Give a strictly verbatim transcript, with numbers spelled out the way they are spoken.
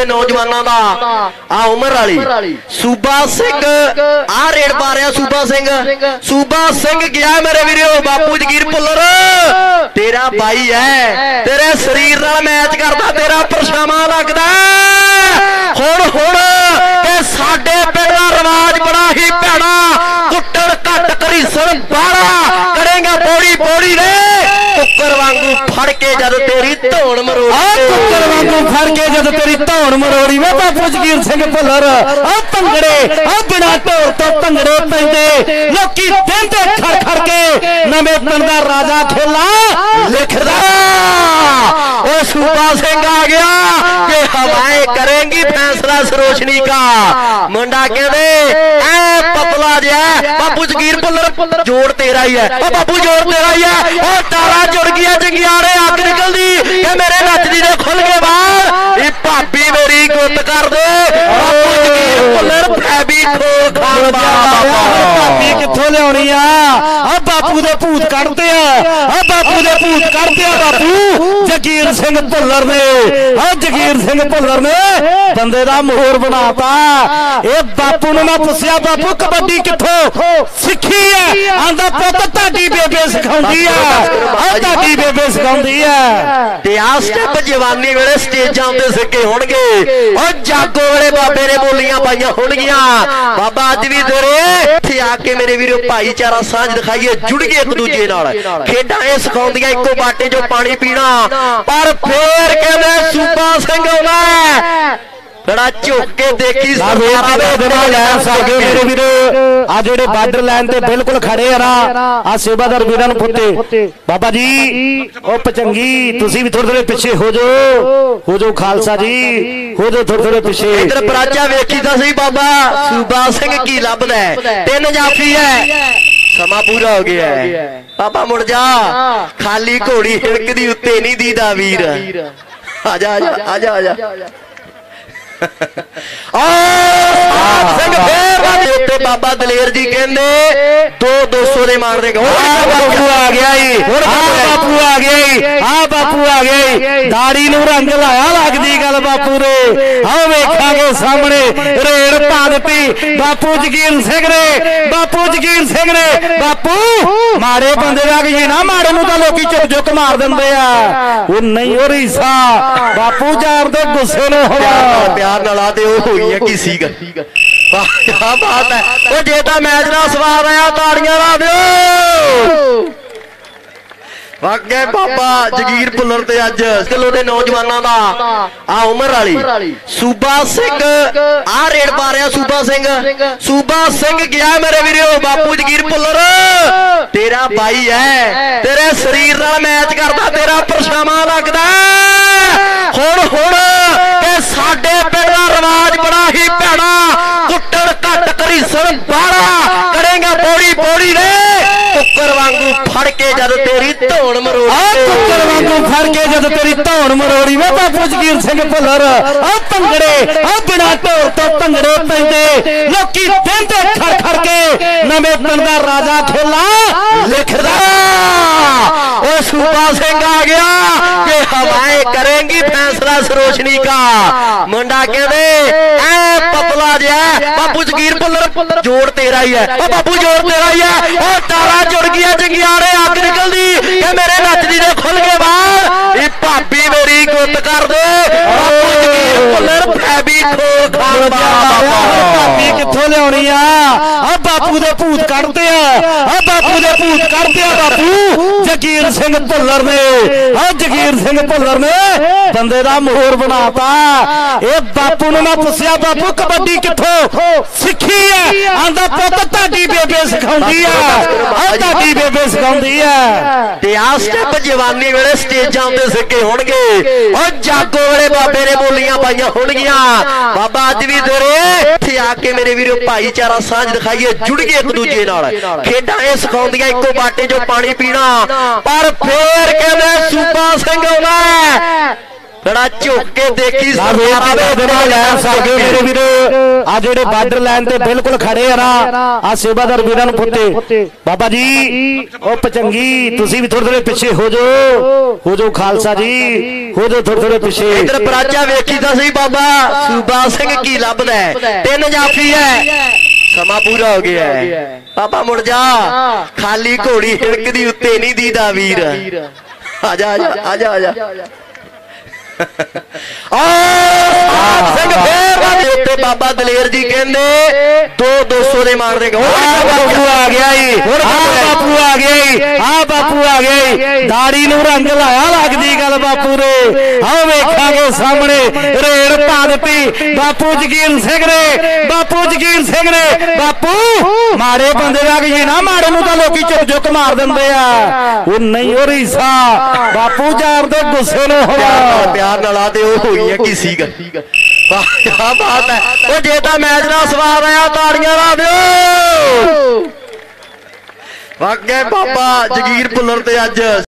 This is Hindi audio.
अपने नौजवानों का आ उमर वाली सूबा सिंह आ रेड पा रहा। सूबा सिंह सूबा सिंह गया मेरे वीरों बापू जगीर भुल्लर तेरा भाई है, तेरे शरीर नाल मैच करता, तेरा परछावा लगता। हुण हुण ते साडे पिंड दा रिवाज बड़ा ही भैड़ा, कुट्टण घट घरीसण बाड़ा, करेगा बोड़ी बोड़ी रे कुकर वांगू फड़ के जद तेरी धौण मरोड़ी, कुकर वांगू फड़ के जद तेरी धौण मरोड़ी। वे बापू जगीर सिंह भुल्लर आ भंगड़े आ बिना ढोल तो भंगड़े पैंदे लोकी देंदे खड़ खड़ के, नवे पिंड दा राजा खेला लिखदा। ओ सूबा सिंह आ गया कि हवाएं करेंगी फैसला सरोशनी का। मुंडा कहते ऐ पतला जिहा बापू जगीर भुल्लर जोड़ तेरा ही है, ओ बापू जोड़ तेरा ही है। ओ तारा जुड़ गया जंगियारे अग निकल दी के मेरे नचदी दे खुल के बाहर ये भाभी मेरी गुत कर दे। बापू जगीर भुल्लर फैबी खो खान बाबा भाभी किथों लियाउणी आ आ बापू दे भूत कढदे आ आ बापू दे भूत कढदे आ। बापू जगीर सिंह भुल्लर ने आ जगीर सिंह भुल्लर ने बंदे दा मोहर बनाता। ए बापू ने मैं पुछया बापू कबड्डी किथों सीखी है? आंदा पुत्त ताडी बेबे सिखाउंदी है, आ ताडी बेबे सिखाउंदी है। ते आ स्टेप जवानी वेले स्टेजां ते सिक्के होणगे, ओ जागो वेले बाबे ने बोलियां पाईयां होणगियां। बाबा अज भी तेरे इत्थे आके मेरे वीरो भाईचारा सांझ दिखाईए, जुड़िए एक दूजे नाल। खेडां इह सिखाउंदियां इक्को बाटे चों पानी पीना, पर फेर कहंदा सूबा सिंह आउंदा बड़ा झुक के देखी मेरे वीर। आ जेडे बार्डर लाइन ते बिल्कुल खड़े है ना आ सेवादार वीरां नूं पुत्ते बाबा जी ओ पचंगी तुसीं भी थोड़े थोड़े पिछे हो जाओ हो जाओ खालसा जी हो जाओ थोड़े थोड़े पिछे। इधर प्राचा वेखी तां सही बाबा सूबा सिंह की लभदा है, तीन जाफी है समा पूरा हो गया है। बाबा मुड़ जा खाली घोड़ी हिड़कदी उत्ते नहीं दीदा वीर। आजा आजा आजा आजा बाबा दलेर जी कहते दो दो सौ दे मार देगा। बापू आ गया बापू आ गया आ बापू आ गया दाड़ी नूं रंग लाया लगदी गल बापू ने। आओ वेखांगे सामने रेड़ पा दी बापू जगीर सिंह ने बापू जगीर सिंह ने। बापू मारे बंदे लग जाए ना मारे नूं तां लोकी चुक चुक मार दिंदे आ, ओ नहीं ओ रीसा बापू जान दे गुस्से नूं हो ला दे हुई है की सीगा क्या बात है। वो जेता मैच ना सवार आया ताड़ियां ला दो। वाकई बाबा जगीर भुल्लर ते अज चलो दे नौजवानों का आ उमर वाली सूबा सिंह आ रेड पा रहा। सूबा सिंह सूबा सिंह गया मेरे वीरों बापू जगीर भुल्लर तेरा भाई है, तेरे शरीर नाल मैच करता, तेरा परछावा लगता। हुण हुण ते साडे पिंड दा रिवाज बड़ा ही भैड़ा, कुट्टण घट घरीसण बाड़ा, करेगा बोड़ी बोड़ी रे कुकर वांगू फड़ के जद तेरी धौण मरोड़ी, कुकर वांगू फड़ के जद तेरी धौण मरोड़ी। वे बापू जगीर सिंह भुल्लर आ भंगड़े आ बिना ढोल तो भंगड़े पैंदे लोकी देंदे खड़ खड़ के, नवे पिंड दा राजा खेला लिखदा। ओ सूबा सिंह आ गया कि हवाएं करेंगी फैसला सरोशनी का। मुंडा कहते ऐ पतला जिहा बापू जगीर भुल्लर जोड़ तेरा ही है, ओ बापू जोड़ तेरा ही है। ओ तारा जुड़ गया जंगियारे अग निकल दी के मेरे नचदी दे खुल के बाहर ये भाभी मेरी गुत कर दे। बापू जगीर भुल्लर फैबी खो खान बाबा भाभी किथों लियाउणी आ आ बापू दे भूत कढदे आ आ बापू दे भूत कढदे आ। बापू जगीर सिंह भुल्लर ने आ जगीर सिंह भुल्लर ने बंदे दा मोहर बनाता। ए बापू ने मैं पुछया बापू कबड्डी किथों सीखी है? आंदा पुत्त ताडी बेबे सिखाउंदी है, ताडी बेबे सिखाउंदी है। ते आ स्टेप जवानी वेले स्टेजां ते सिक्के होणगे, ओ जागो वेले बाबे ने बोलियां पाईयां होणगियां। बाबा अज भी तेरे इत्थे आके मेरे वीरों भाईचारा सांझ दिखाईए, जुड़िए एक दूजे नाल। खेडां इह सिखाउंदियां इक्को बाटे चों पानी पीना, पर फेर कहंदा सूबा सिंह आउंदा बड़ा झुक के देखी बार्डर लाइन ते बिल्कुल खड़े है ना आ सेवादार वीरां नूं पुत्ते बाबा जी ओ पचंगी तुसीं भी थोड़े थोड़े पिछे हो जाओ हो जाओ खालसा जी हो जाओ थोड़े थोड़े पिछे इधर प्राचा वेखी तां सही बाबा सूबा सिंह की लभदा है तीन जाफी है समा पूरा हो गया है बाबा मुड़ जा खाली घोड़ी हिड़कदी उत्ते नहीं दीदा वीर आजा आजा आजा आजा बाबा दलेर जी कहते दो दो सौ दे मार देगा बापू आ गया बापू आ गया आ बापू आ गया दाड़ी नूं रंग लाया लगदी गल बापू ने आओ वेखांगे सामने रेड़ पा दी बापू जगीर सिंह ने बापू जगीर सिंह ने बापू मारे बंदे आ गए ना मारे नूं तां लोकी चुक चुक मार दिंदे आ ओ नहीं ओ रीसा बापू जान दे गुस्से नूं होवा वाकई बाबा जंगीर भुल्लर ते अज